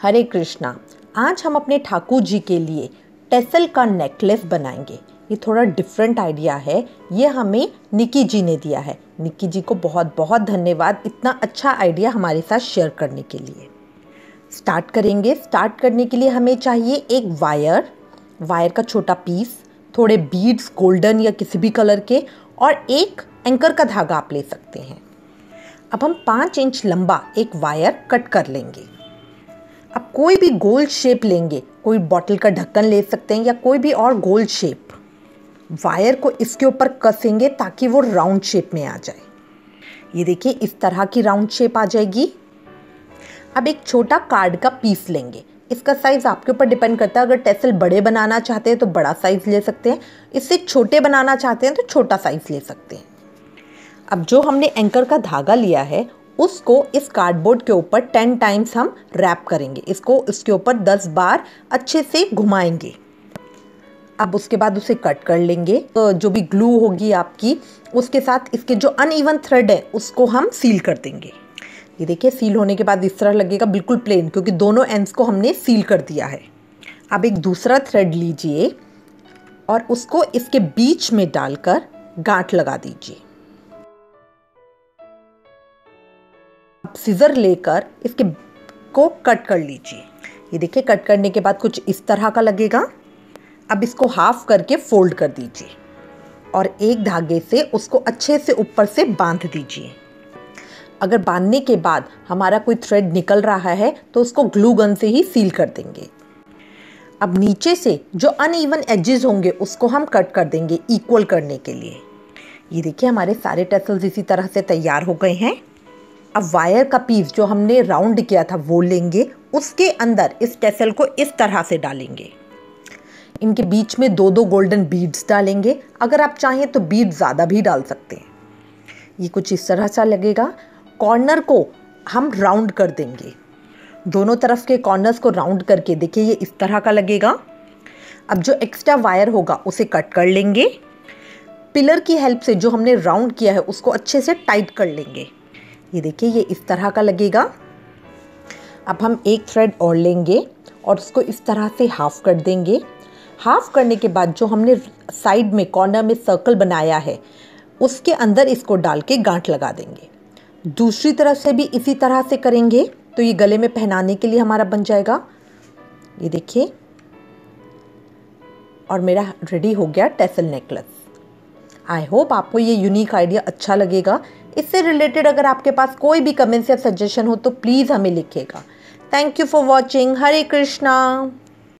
हरे कृष्णा। आज हम अपने ठाकुर जी के लिए टेसल का नेकलेस बनाएंगे। ये थोड़ा डिफरेंट आइडिया है, ये हमें निकी जी ने दिया है। निकी जी को बहुत बहुत धन्यवाद इतना अच्छा आइडिया हमारे साथ शेयर करने के लिए। स्टार्ट करेंगे। स्टार्ट करने के लिए हमें चाहिए एक वायर का छोटा पीस, थोड़े बीड्स गोल्डन या किसी भी कलर के, और एक एंकर का धागा आप ले सकते हैं। अब हम 5 इंच लंबा एक वायर कट कर लेंगे। अब कोई भी गोल शेप लेंगे, कोई बॉटल का ढक्कन ले सकते हैं या कोई भी और गोल शेप। वायर को इसके ऊपर कसेंगे ताकि वो राउंड शेप में आ जाए। ये देखिए, इस तरह की राउंड शेप आ जाएगी। अब एक छोटा कार्ड का पीस लेंगे। इसका साइज़ आपके ऊपर डिपेंड करता है। अगर टेसल बड़े बनाना चाहते हैं तो बड़ा साइज़ ले सकते हैं, इससे छोटे बनाना चाहते हैं तो छोटा साइज़ ले सकते हैं। अब जो हमने एंकर का धागा लिया है उसको इस कार्डबोर्ड के ऊपर 10 टाइम्स हम रैप करेंगे। इसको इसके ऊपर 10 बार अच्छे से घुमाएंगे। अब उसके बाद उसे कट कर लेंगे। तो जो भी ग्लू होगी आपकी, उसके साथ इसके जो अनइवन थ्रेड है उसको हम सील कर देंगे। ये देखिए, सील होने के बाद इस तरह लगेगा, बिल्कुल प्लेन, क्योंकि दोनों एंड्स को हमने सील कर दिया है। अब एक दूसरा थ्रेड लीजिए और उसको इसके बीच में डालकर गांठ लगा दीजिए। अब सीजर लेकर इसके को कट कर लीजिए। ये देखिए, कट करने के बाद कुछ इस तरह का लगेगा। अब इसको हाफ करके फोल्ड कर दीजिए और एक धागे से उसको अच्छे से ऊपर से बांध दीजिए। अगर बांधने के बाद हमारा कोई थ्रेड निकल रहा है तो उसको ग्लू गन से ही सील कर देंगे। अब नीचे से जो अनइवन एजेस होंगे उसको हम कट कर देंगे इक्वल करने के लिए। ये देखिए, हमारे सारे टेसल्स इसी तरह से तैयार हो गए हैं। अब वायर का पीस जो हमने राउंड किया था वो लेंगे, उसके अंदर इस टेसल को इस तरह से डालेंगे। इनके बीच में 2-2 गोल्डन बीड्स डालेंगे। अगर आप चाहें तो बीड ज़्यादा भी डाल सकते हैं। ये कुछ इस तरह सा लगेगा। कॉर्नर को हम राउंड कर देंगे, दोनों तरफ के कॉर्नर्स को राउंड करके देखिए ये इस तरह का लगेगा। अब जो एक्स्ट्रा वायर होगा उसे कट कर लेंगे। पिलर की हेल्प से जो हमने राउंड किया है उसको अच्छे से टाइट कर लेंगे। ये देखिए, ये इस तरह का लगेगा। अब हम एक थ्रेड और लेंगे और उसको इस तरह से हाफ कर देंगे। हाफ करने के बाद जो हमने साइड में कॉर्नर में सर्कल बनाया है उसके अंदर इसको डाल के गांठ लगा देंगे। दूसरी तरफ से भी इसी तरह से करेंगे तो ये गले में पहनाने के लिए हमारा बन जाएगा। ये देखिए, और मेरा रेडी हो गया टेसल नेकलेस। आई होप आपको ये यूनिक आइडिया अच्छा लगेगा। इससे रिलेटेड अगर आपके पास कोई भी कमेंट्स या सजेशन हो तो प्लीज़ हमें लिखिएगा। Thank you for watching. Hare Krishna.